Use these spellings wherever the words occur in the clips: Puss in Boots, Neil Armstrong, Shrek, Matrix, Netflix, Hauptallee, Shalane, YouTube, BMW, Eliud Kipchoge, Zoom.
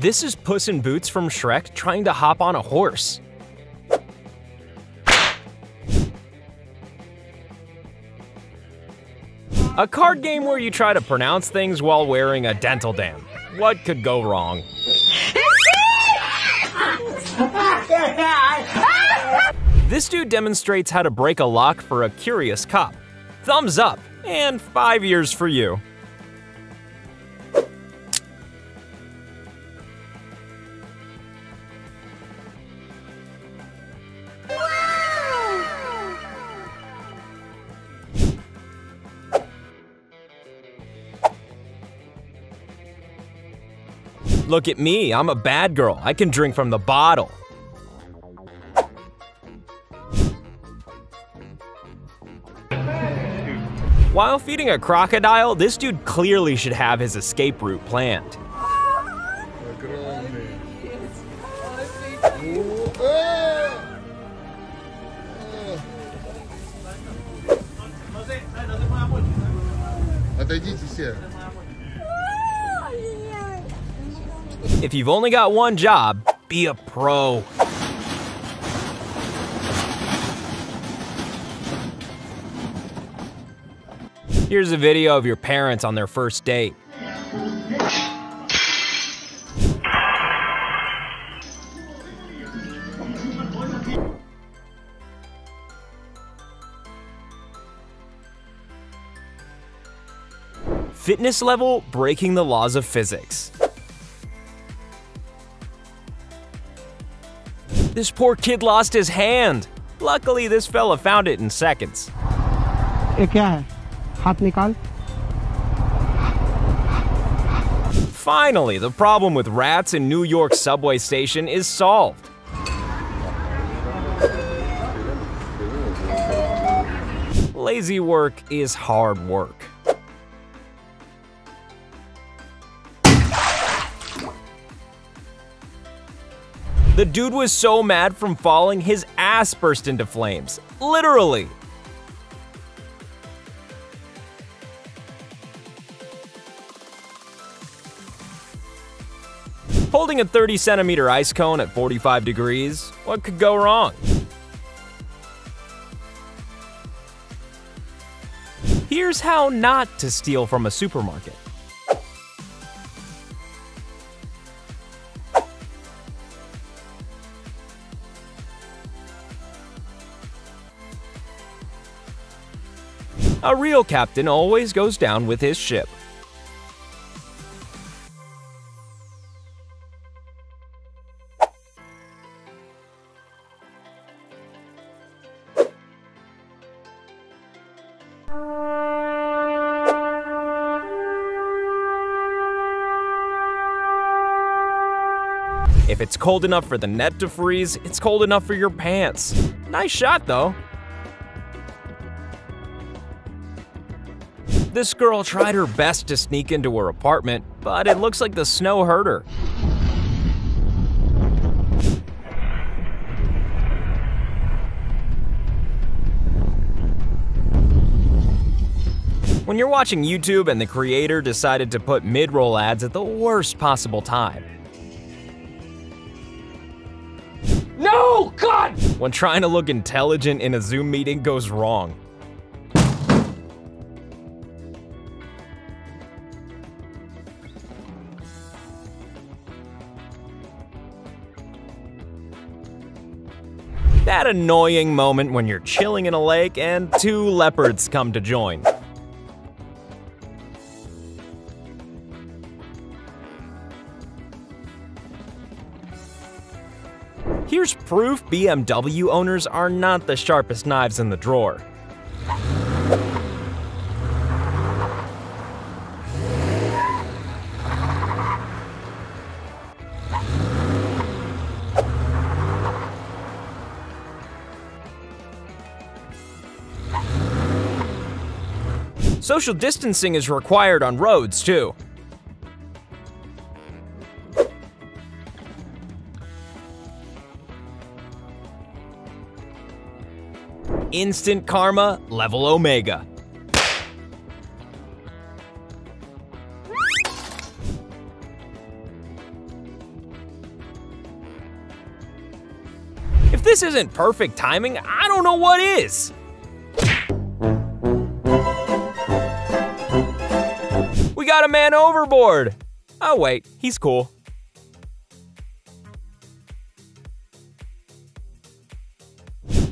This is Puss in Boots from Shrek trying to hop on a horse. A card game where you try to pronounce things while wearing a dental dam. What could go wrong? This dude demonstrates how to break a lock for a curious cop. Thumbs up and 5 years for you. Look at me, I'm a bad girl. I can drink from the bottle. While feeding a crocodile, this dude clearly should have his escape route planned. If you've only got one job, be a pro. Here's a video of your parents on their first date. Fitness level, breaking the laws of physics. This poor kid lost his hand. Luckily, this fella found it in seconds. Finally, the problem with rats in New York subway station is solved. Lazy work is hard work. The dude was so mad from falling, his ass burst into flames. Literally. Holding a 30-centimeter ice cone at 45 degrees, what could go wrong? Here's how not to steal from a supermarket. A real captain always goes down with his ship. If it's cold enough for the net to freeze, it's cold enough for your pants. Nice shot, though. This girl tried her best to sneak into her apartment, but it looks like the snow hurt her. When you're watching YouTube and the creator decided to put mid-roll ads at the worst possible time. No, God! When trying to look intelligent in a Zoom meeting goes wrong. That annoying moment when you're chilling in a lake and two leopards come to join. Here's proof BMW owners are not the sharpest knives in the drawer. Social distancing is required on roads, too. Instant karma, level omega. If this isn't perfect timing, I don't know what is. We got a man overboard. Oh wait, he's cool.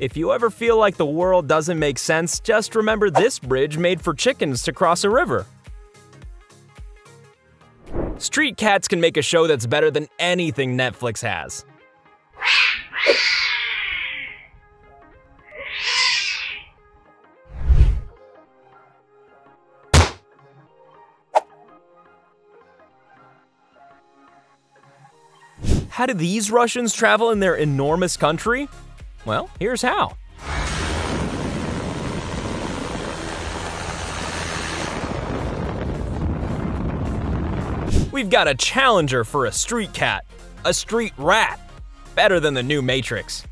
If you ever feel like the world doesn't make sense, just remember this bridge made for chickens to cross a river. Street cats can make a show that's better than anything Netflix has. How do these Russians travel in their enormous country? Well, here's how. We've got a challenger for a street cat, a street rat, better than the new Matrix.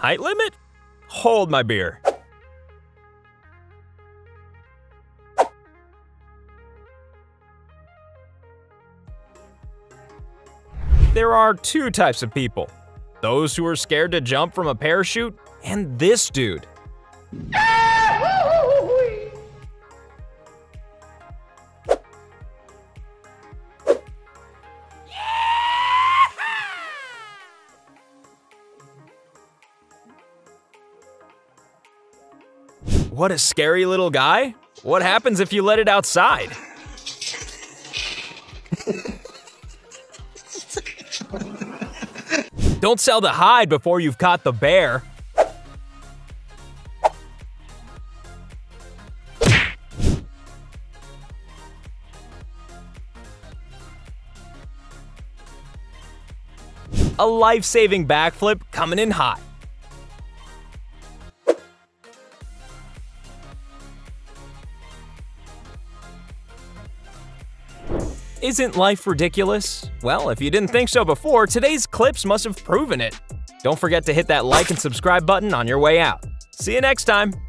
Height limit? Hold my beer. There are two types of people. Those who are scared to jump from a parachute, and this dude. What a scary little guy. What happens if you let it outside? Don't sell the hide before you've caught the bear. A life-saving backflip coming in hot. Isn't life ridiculous? Well, if you didn't think so before, today's clips must have proven it. Don't forget to hit that like and subscribe button on your way out. See you next time.